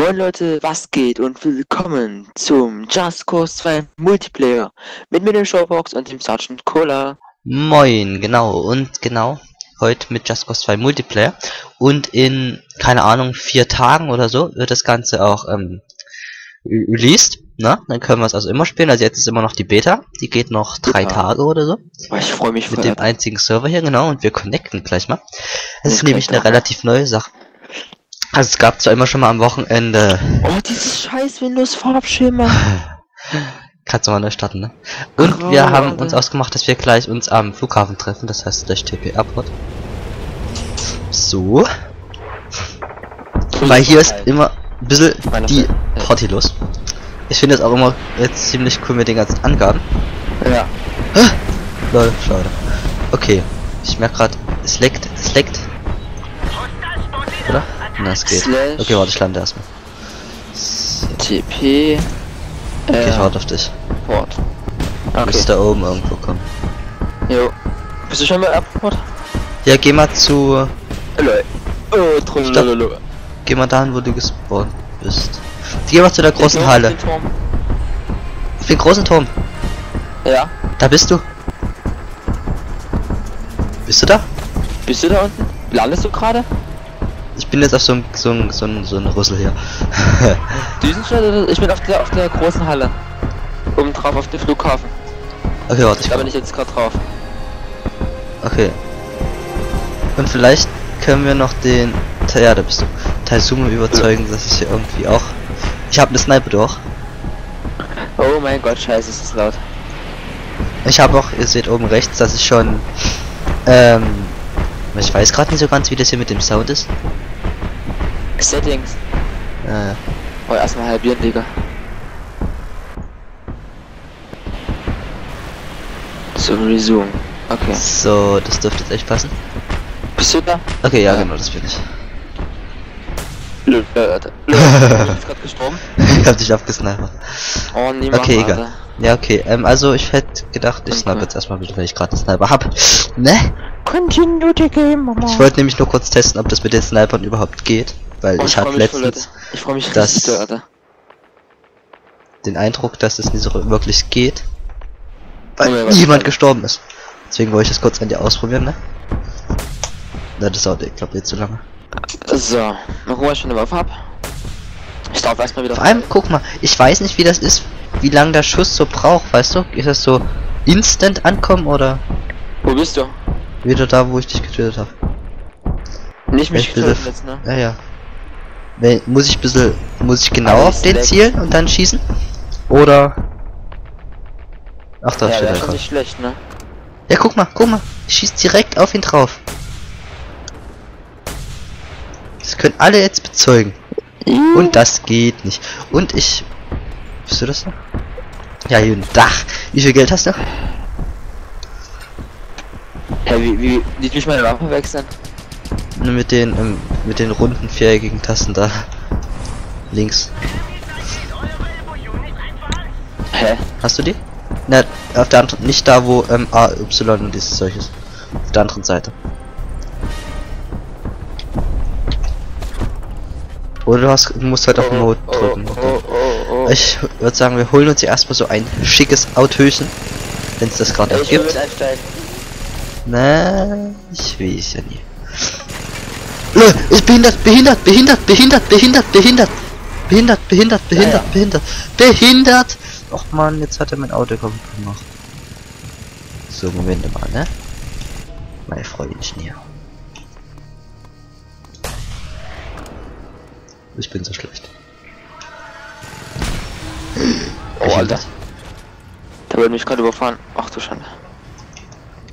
Moin Leute, was geht und willkommen zum Just Cause 2 Multiplayer mit der Showbox und dem Sergeant Cola. Moin, genau, heute mit Just Cause 2 Multiplayer und in, keine Ahnung, 4 Tagen oder so wird das Ganze auch released, ne? Dann können wir es also immer spielen, also jetzt ist immer noch die Beta, die geht noch 3 Tage oder so. Ich freue mich mit dem einzigen Server hier, genau, und wir connecten gleich mal. Das ist nämlich eine relativ neue Sache. Also es gab zwar immer schon mal am Wochenende... Oh, dieses scheiß Windows-Farbschema. Kannst du mal neu starten, ne? Und Grade. Wir haben uns ausgemacht, dass wir gleich uns am Flughafen treffen, das heißt durch TP Airport. So. Weil hier ist immer ein bisschen die Party los. Ich finde es auch immer jetzt ziemlich cool mit den ganzen Angaben. Ja. Lol, schade. Okay. Ich merke gerade, es leckt. Oder? Na, es geht. Slash okay, warte, ich lande erstmal. TP. Okay, ich warte auf dich. Port. Okay. Du musst da oben irgendwo kommen. Jo. Bist du schon mal Airport? Ja, geh mal zu... Geh mal dahin, wo du gespawnt bist. Geh mal zu der großen Halle. Auf den großen Turm. Ja. Da bist du. Bist du da? Bist du da unten? Landest du gerade? Ich bin jetzt auf so einem Rüssel hier. Düsenstadt, ich bin auf der großen Halle. Oben drauf auf dem Flughafen. Okay, warte. Da bin ich jetzt gerade drauf. Okay. Und vielleicht können wir noch den... Ja, da bist du. Taisume überzeugen, dass ich hier irgendwie auch... Ich habe eine Sniper durch. Oh mein Gott, scheiße, ist das laut. Ich habe auch, ihr seht oben rechts, dass ich schon... Ich weiß gerade nicht so ganz, wie das hier mit dem Sound ist. Settings. Ja. Oh, erstmal halbieren, Digga. So, resume. Okay. So, das dürfte jetzt echt passen. Bist du da? Okay, ja, genau, das bin ich. Blöd, Alter. Blöd. Du bist gerade gestorben? Ich hab dich abgesnipert. Oh, niemand. Okay, egal. Alter. Ja, okay. Also, ich hätte gedacht, ich snipe jetzt erstmal wieder, weil ich gerade einen Sniper hab. Ne? Continue the game, Mama. Ich wollte nämlich nur kurz testen, ob das mit den Snipern überhaupt geht, weil ich hatte letztens den Eindruck, dass es nicht so wirklich geht, weil niemand gestorben ist. Deswegen wollte ich das kurz an dir ausprobieren, ne? Na, das dauert, ich glaube, jetzt zu lange. So, machen wir schon auf ab. Ich darf erstmal wieder. Vor allem, guck mal, ich weiß nicht, wie das ist, wie lange der Schuss so braucht, weißt du? Ist das so instant ankommen oder? Wo bist du? Wieder da, wo ich dich getötet habe. Nicht mich getötet jetzt, ne? Ja, ja. Wenn, muss ich genau auf den zielen und dann schießen? Oder... Ach, da steht er schon nicht schlecht, ne? Ja, guck mal. Ich schieß direkt auf ihn drauf. Das können alle jetzt bezeugen. Und das geht nicht. Und ich... Bist du das noch? Ja, Jürgen. Dach. Wie viel Geld hast du? Ja, wie die durch meine Waffe wechseln? Mit den runden viereckigen Tasten da links. Hä? Hast du die? Na, auf der anderen, nicht da wo A, Y und dieses Zeug ist. Auf der anderen Seite. Oder du musst halt auf Mode drücken. Okay. Ich würde sagen, wir holen uns hier erstmal so ein schickes Authöschen, wenn es das gerade gibt. Na, ich will es ja nie. Ist behindert. Och man, jetzt hat er mein Auto kaputt gemacht. So, Moment mal, ne? Meine Freundin hier. Ich bin so schlecht. Oh, Alter. Der wollte mich gerade überfahren. Ach du Schande.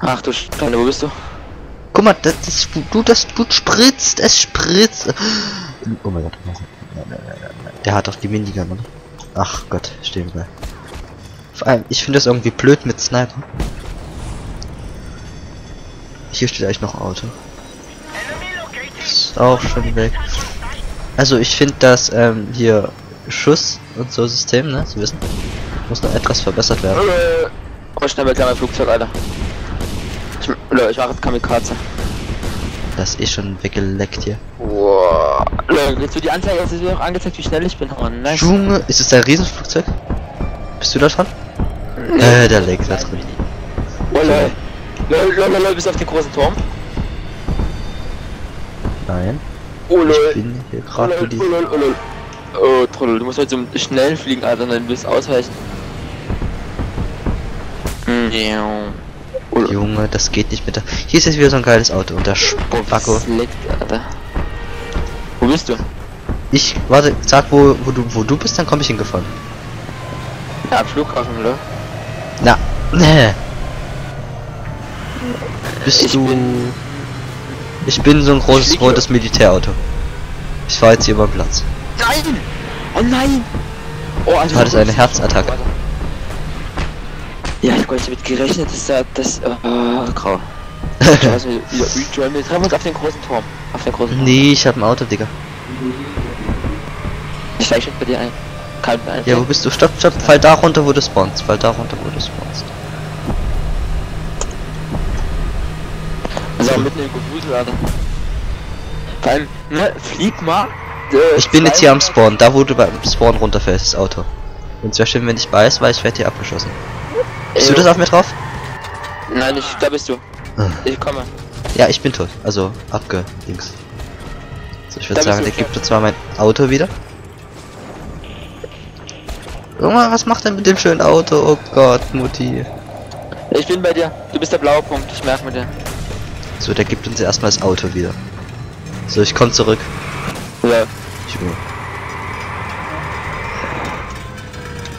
Ach du Schande, wo bist du? Guck mal, das Blut spritzt, es spritzt. Oh mein Gott, der hat doch die Mindigan, oder? Ach Gott, stehen wir. Vor allem, ich finde das irgendwie blöd mit Sniper. Hier steht eigentlich noch ein Auto. Ist auch schon weg. Also ich finde das hier Schuss und so System, ne? Sie wissen, muss noch etwas verbessert werden. Aber schnell mit kleinem Flugzeug, Alter. Ich mache jetzt Kamikaze. Das ist schon weggeleckt hier. Wow. Jetzt wird die Anzeige, jetzt wird auch angezeigt, wie schnell ich bin. Oh, nice. Junge, ist es dein Riesenflugzeug? Bist du da dran? Der Lake, da drin. Oh, lol, bist du auf dem großen Turm? Nein. Oh, lol. Ich bin hier gerade für die... Oh, Trudel, du musst halt so schnell fliegen, Alter, dann willst du ausweichen. Oh, Junge, das geht nicht mit der... Hier ist jetzt wieder so ein geiles Auto und der Spacko. Wo bist du? Ich, warte, sag wo du bist, dann komm ich hingefahren. Ja, am Flughafen, oder? Na, ne. Ich bin so ein großes rotes Militärauto. Ich fahr jetzt hier über den Platz. Nein! Oh nein! Oh, also war das eine Herzattacke? Ja, ich konnte damit gerechnet, dass da das... grau. Wir treffen uns auf den großen Turm. Nee, ich hab ein Auto, Digga. Ich steig schon bei dir ein. Ja, wo bist du? Stopp, stopp, fall da runter, wo du spawnst. Also auch mitten im Gefusel, Alter. Vor allem, ne, flieg mal. Ich bin jetzt hier am Spawn, da wo du beim Spawn runterfällst, das Auto. Und zwar schlimm, wenn ich weiß, weil ich werde hier abgeschossen. Bist du das auf mir drauf? Nein, ich, da bist du. Ich komme. Ja, ich bin tot, also abge-Dings. So, ich würde sagen, der gibt jetzt zwar mein Auto wieder. Junge, was macht denn mit dem schönen Auto? Oh Gott, Mutti. Ich bin bei dir. Du bist der blaue Punkt. Ich merke mit dir. So, der gibt uns erstmal das Auto wieder. So, ich komme zurück. Ja.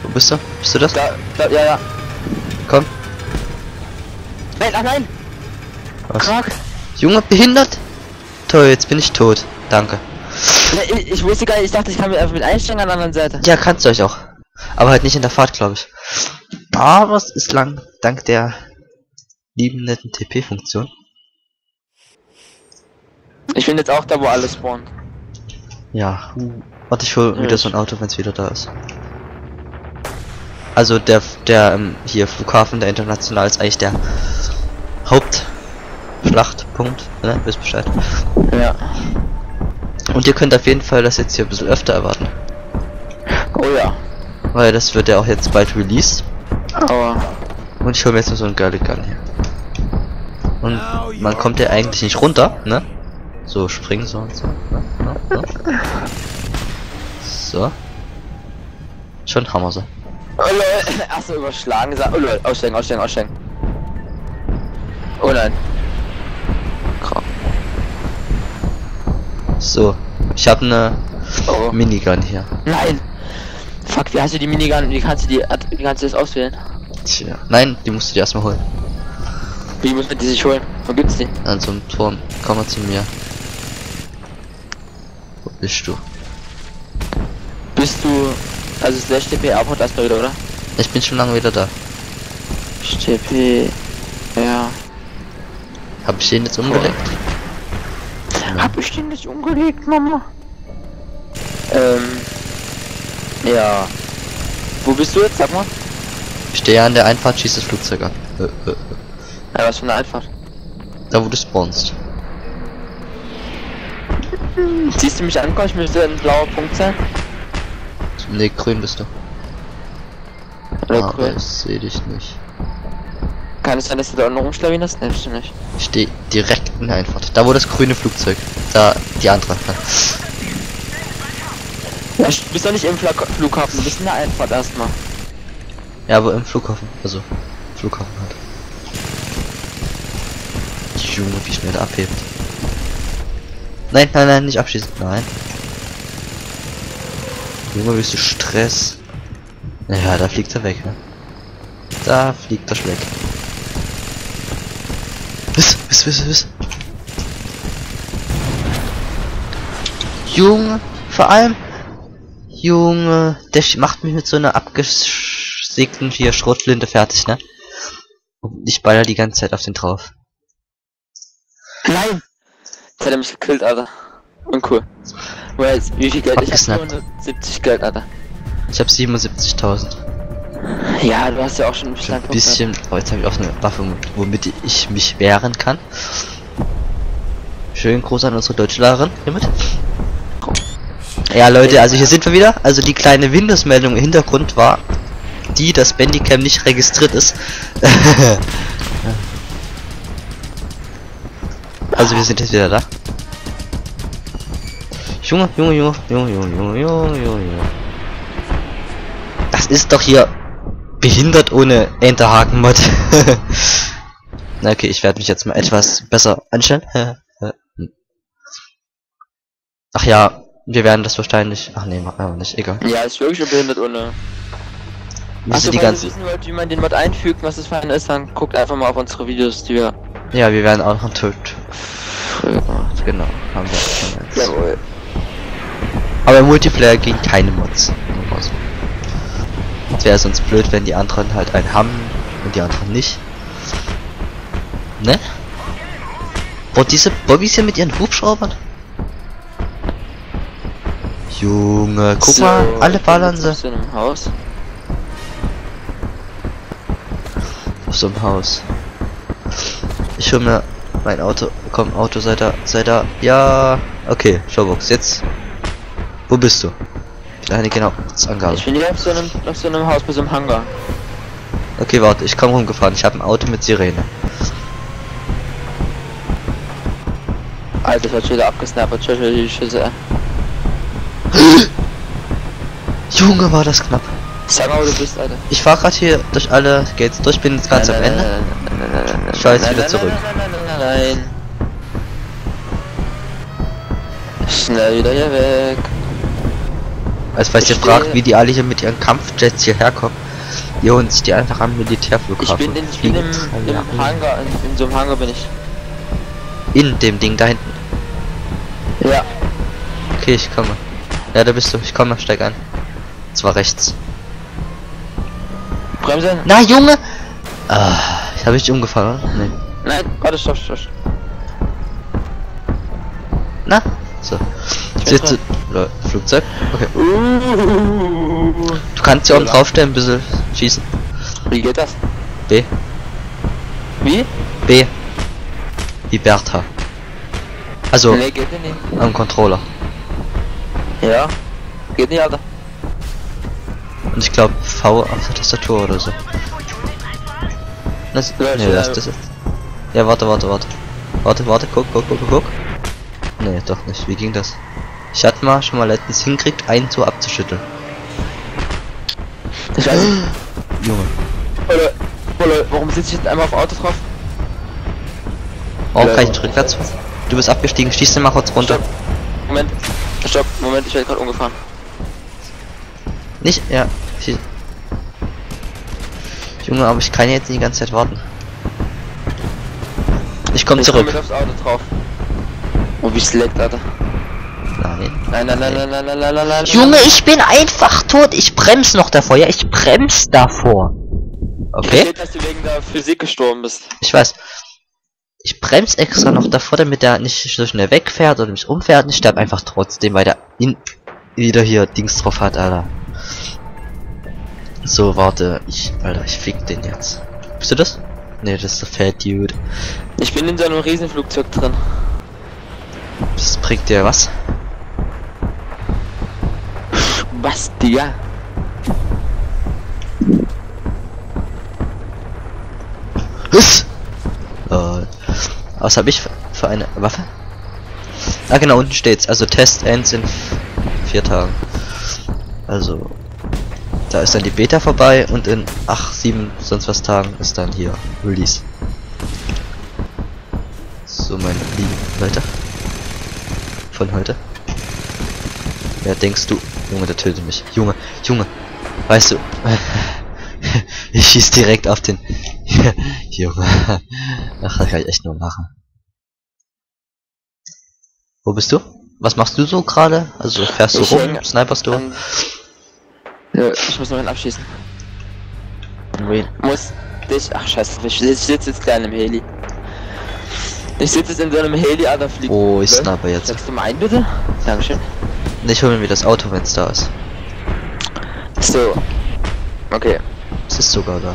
Wo bist du? Bist du das? Da, ja, ja. Komm. Nein, ach nein! Was? Krag. Junge, behindert? Toll, jetzt bin ich tot. Danke. Na, ich wusste gar nicht, ich dachte, ich kann mir einfach mit einstellen an der anderen Seite. Ja, kannst du euch auch. Aber halt nicht in der Fahrt, glaube ich. Aber es ist lang, dank der lieben netten TP-Funktion. Ich bin jetzt auch da, wo alles spawnt. Ja, warte, ich hol wieder so ein Auto, wenn es wieder da ist. Also hier Flughafen, der international ist eigentlich der Hauptschlachtpunkt, ne? Wisst Bescheid. Ja. Und ihr könnt auf jeden Fall das jetzt hier ein bisschen öfter erwarten. Oh ja. Weil das wird ja auch jetzt bald released. Aber und ich hole mir jetzt nur so einen Girly Gun hier. Und man kommt ja eigentlich nicht runter, ne? So, springen so und so. So. Schon Hammer so. Oh lol, erst mal überschlagen gesagt. Oh lol, aussteigen. Oh nein. Krass. So, ich habe eine Minigun hier. Nein. Fuck, wie hast du die Minigun? Wie kannst du das auswählen? Tja, nein, die musst du dir erstmal holen. Wie muss man die sich holen? Wo gibt's die? An so einem Turm. Komm mal zu mir. Wo bist du? Bist du... Also /tp Airport erstmal wieder, oder? Ich bin schon lange wieder da. /tp... Ja. Hab ich den jetzt umgelegt? Ja. Hab ich den nicht umgelegt, Mama? Ja. Wo bist du jetzt, sag mal? Ich stehe an der Einfahrt, schieß das Flugzeug an. Ja, was für eine Einfahrt? Da wo du spawnst. Siehst du mich an, ich müsste ein blauer Punkt sein? Ne, grün bist du. Oder grün? Ich seh dich nicht. Kann es sein, dass du da unten rumschlavinierst? Ne, bestimmt nicht. Ich stehe direkt in der Einfahrt. Da wo das grüne Flugzeug. Da, die andere. Ne? Ja, du bist doch nicht im Flughafen, du bist in der Einfahrt erstmal. Ja, aber im Flughafen. Also, Flughafen halt. Junge, wie schnell der abhebt. Nein, nein, nein, nicht abschießen. Nein. Junge, bist du Stress? Naja, da fliegt er weg, ne? Da fliegt er weg. Wiss. Junge, vor allem... Junge, der macht mich mit so einer abgesägten hier Schrotflinte fertig, ne? Und ich baller die ganze Zeit auf den drauf. Nein! Jetzt hat er mich gekillt, Alter. Uncool. Weiß, wie viel Geld? Ich hab 270 Geld, Alter. Ich hab 77.000. Ja, du hast ja auch schon ein bisschen... Oh, jetzt hab ich auch eine Waffe, womit ich mich wehren kann. Schönen Gruß an unsere Deutschlehrerin, hiermit. Ja Leute, also hier sind wir wieder. Also die kleine Windows-Meldung im Hintergrund war die, dass Bandicam nicht registriert ist. Also wir sind jetzt wieder da. Junge, Junge, Junge, Junge, Junge, Junge, Junge, Junge. Das ist doch hier behindert ohne Enterhaken-Mod. Na okay, ich werde mich jetzt mal etwas besser anstellen. Ach ja, wir werden das wahrscheinlich. Ach nee, machen wir aber nicht, egal. Ja, ist wirklich behindert ohne. Achso, wenn ihr wissen wollt, wie man den Mod einfügt, was das für ein ist, dann guckt einfach mal auf unsere Videos, die wir... Ja, wir werden auch noch töten. Genau, haben wir schon jetzt. Jawohl. Aber im Multiplayer gehen keine Mods. Es wäre sonst blöd, wenn die anderen halt einen haben und die anderen nicht. Ne? Boah, diese Bobbys hier mit ihren Hubschraubern? Junge, guck mal, alle ballern sie. Auf so einem Haus. Ich hol mir mein Auto. Komm, Auto, sei da. Ja, okay, Showbox, jetzt. Wo bist du? Nein, genau, das Angabe. Ich bin hier auf so einem Haus, bis im Hangar. Okay, warte, ich komme rumgefahren. Ich habe ein Auto mit Sirene. Alter, ich hab schon wieder abgesnappert. Schüsse. Junge, war das knapp. Sag mal, wo du bist, Alter. Ich fahr grad hier durch alle Gates durch, bin jetzt ganz am Ende. Ich fahr jetzt wieder zurück. Nein. Schnell wieder hier weg. Also falls ihr fragt, wie die alle hier mit ihren Kampfjets hierher kommen, ihr uns die einfach am Militärflughafen. Ich bin in dem Hangar, in so einem Hangar bin ich. In dem Ding da hinten. Ja. Okay, ich komme. Ja, da bist du. Ich komme, steig an. Zwar rechts. Bremse. Na Junge! Ah, ich habe dich umgefahren, oder? Nee. Nein, warte, stopp. Na? So. Sitzt du. Flugzeug? Okay. Du kannst ja auch draufstellen, ein bisschen schießen. Wie geht das? B. Wie? B. Wie Bertha. Also. Nee, geht nicht. Am Controller. Ja. Geht nicht, Alter. Und ich glaube V auf der Tastatur oder so. Das, ja, nee, das ist. Ja, warte. Warte, guck. Nee, doch nicht. Wie ging das? Ich hatte mal schon mal letztens hinkriegt, einen so abzuschütteln. Ich weiß nicht. Junge. Olle, warum sitze ich jetzt einmal auf Auto drauf? Warum kann ich nicht rückwärts? Du bist abgestiegen, schieß den mal kurz runter. Stopp. Moment, ich werde gerade umgefahren. Nicht? Ja. Junge, aber ich kann jetzt nicht die ganze Zeit warten. Ich komme zurück. Ich komm mit aufs Auto drauf. Und wie schlecht, Alter. Nein. Junge, ich bin einfach tot. Ich bremse noch davor. Ja, ich bremse davor. Okay. Ich sehe, dass du wegen der Physik gestorben bist. Ich weiß. Ich bremse extra noch davor, damit er nicht so schnell wegfährt oder mich umfährt. Und ich sterbe einfach trotzdem, weil der wieder hier Dings drauf hat, Alter. So, warte. Ich fick den jetzt. Bist du das? Nee, das ist der Fat Dude. Ich bin in so einem Riesenflugzeug drin. Das bringt dir was? Was, Digga? Was habe ich für eine Waffe? Ah genau, unten steht's. Also Test ends in 4 Tagen. Also da ist dann die Beta vorbei und in 8, 7 sonst was Tagen ist dann hier Release. So meine lieben Leute von heute. Wer denkst du? Junge, der tötet mich. Junge. Weißt du, ich schieß direkt auf den... Junge. Ach, das kann ich echt nur machen. Wo bist du? Was machst du so gerade? Also fährst du rum, sniperst du? Ja, ich muss noch einen abschießen. Ach scheiße, ich sitze jetzt klein im Heli. Ich sitze jetzt in so einem Heli, Alter, fliegt. Oh, ich sniper jetzt. Sagst du mal ein, bitte? Dankeschön. Ich hole mir das Auto, wenn es da ist. So. Okay. Es ist sogar da.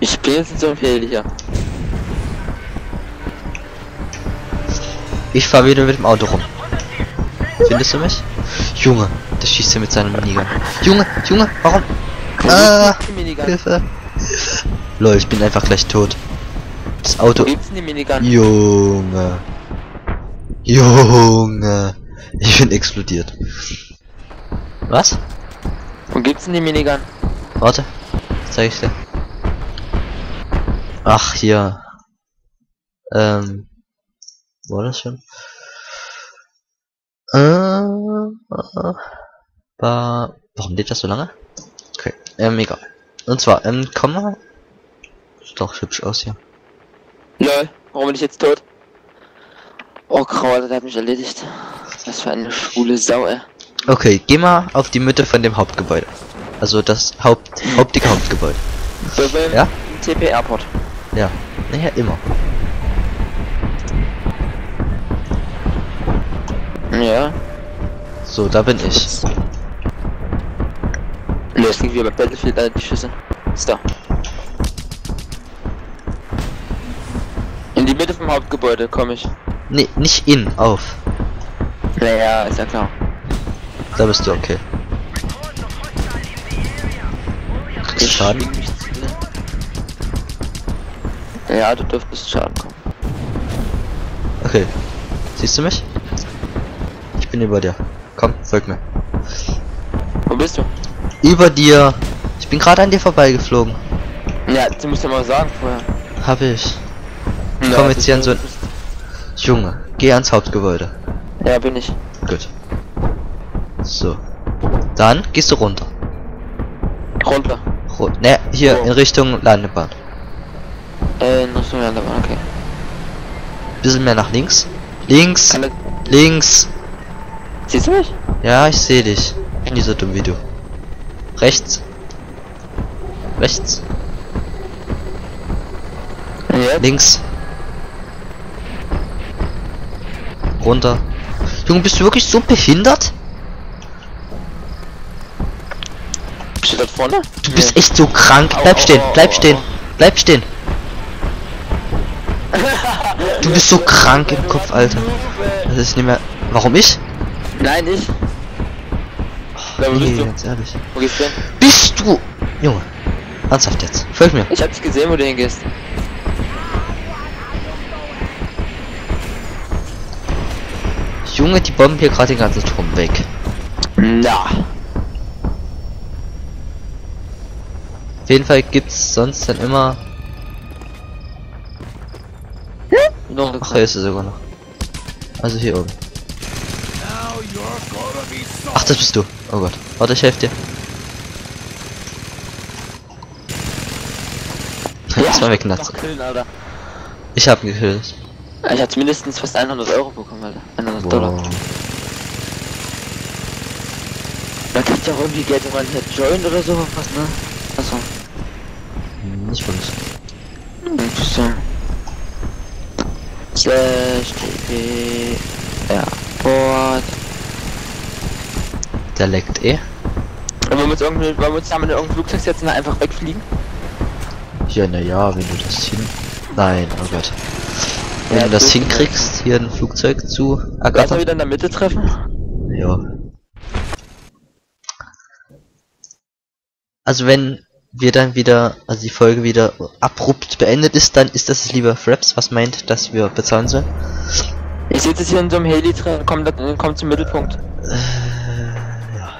Ich bin jetzt in so einem Heli hier. Ich fahre wieder mit dem Auto rum. Findest du mich? Junge, das schießt hier mit seinem Minigun. Junge, warum? Hilfe. Lol, ich bin einfach gleich tot. Das Auto. Gibt's eine Minigun? Junge. Ich bin explodiert. Was? Wo gibt's denn die Minigun? Warte, zeig ich dir. Ach, hier. Wo war das schon? Warum lebt das so lange? Okay, egal. Und zwar, komm mal. Sieht doch hübsch aus hier. Lol, warum bin ich jetzt tot? Oh, Krauter, der hat mich erledigt. Das war eine schwule Sau, ey. Okay, geh mal auf die Mitte von dem Hauptgebäude. Also das hauptige Hauptgebäude. Ja? TP Airport. Ja, naja, immer. Ja. So, da bin ich. Los, ging wie bei Battlefield, die Schüsse. Ist da. In die Mitte vom Hauptgebäude komme ich. Nee, nicht in, auf. Naja, ist ja klar. Da bist du okay. Kriegst Schaden? Ja, du dürftest Schaden kommen. Okay. Siehst du mich? Ich bin über dir. Komm, folg mir. Wo bist du? Über dir. Ich bin gerade an dir vorbeigeflogen. Ja, du musst ja mal sagen vorher. Hab ich. Ja, komm jetzt hier an so ein... Junge, geh ans Hauptgebäude. Ja, bin ich. Gut. So. Dann gehst du runter. Ne, hier in Richtung Landebahn. In Richtung Landebahn, okay. Bisschen mehr nach links. Links. Siehst du mich? Ja, ich sehe dich. Ich bin nicht so dumm wie du. Rechts. Ja. Links. Runter. Junge, bist du wirklich so behindert? Da vorne? Du bist echt so krank. Bleib stehen. Du bist so krank im Kopf, Alter. Das ist nicht mehr. Warum ich? Nein, ich. Oh, nee, bist du? Ganz ehrlich. Wo gehst du denn? Bist du? Junge. Ernsthaft jetzt. Folg mir. Ich hab's gesehen, wo du hingehst. Junge, die bomben hier gerade den ganzen Turm weg. Na. Auf jeden Fall gibt's sonst dann immer noch eine Kreise sogar noch. Also hier oben. Ach, das bist du. Oh Gott. Warte, ich helfe dir. Lass mal wegnatzen. Ich hab ihn gekillt. Ich hatte mindestens fast 100 Euro bekommen, Alter. 100 Dollar. Da kriegt ja auch irgendwie Geld, wenn man hier joint oder so was, ne? Achso. Ich weiß. Airport. Der leckt eh. Und wollen wir uns damit irgendein Flugzeug jetzt einfach wegfliegen? Ja, naja, wenn du das hin... Nein, oh Gott. Wenn du das hinkriegst, hier ein Flugzeug zu ergattern. Kannst du wieder in der Mitte treffen? Ja. Also wenn wir dann wieder, also die Folge wieder abrupt beendet ist, dann ist das lieber Fraps, was meint, dass wir bezahlen sollen. Ich sitze jetzt hier in so einem Heli drin, komm zum Mittelpunkt. Ja.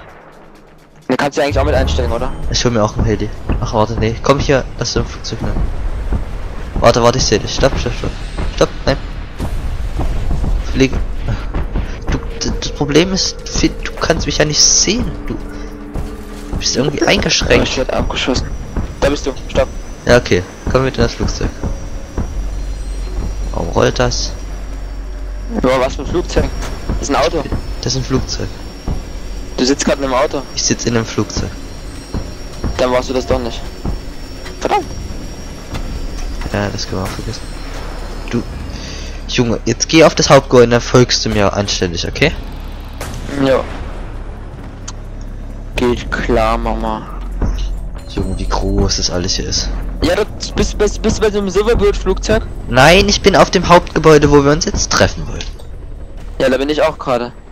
Dann kannst du eigentlich auch mit einstellen, oder? Ich hol mir auch ein Heli. Ach, warte, nee, komm hier, lass den Flugzeug nehmen. Warte, ich seh dich. Stopp, nein. Fliegen. Das Problem ist, du kannst mich ja nicht sehen, du. Du bist irgendwie eingeschränkt. Ich werde abgeschossen. Da bist du. Stopp. Ja, okay. Komm mit in das Flugzeug. Warum rollt das? Ja, was für ein Flugzeug? Das ist ein Auto. Das ist ein Flugzeug. Du sitzt gerade in einem Auto. Ich sitze in einem Flugzeug. Dann warst du das doch nicht. Verdammt. Ja, das können wir auch vergessen. Du... Junge, jetzt geh auf das Hauptgebäude und dann folgst du mir anständig, okay? Ja. Geht klar, Mama. Junge, wie groß das alles hier ist. Ja, du bist bei dem Silverbird-Flugzeug? Nein, ich bin auf dem Hauptgebäude, wo wir uns jetzt treffen wollen. Ja, da bin ich auch gerade.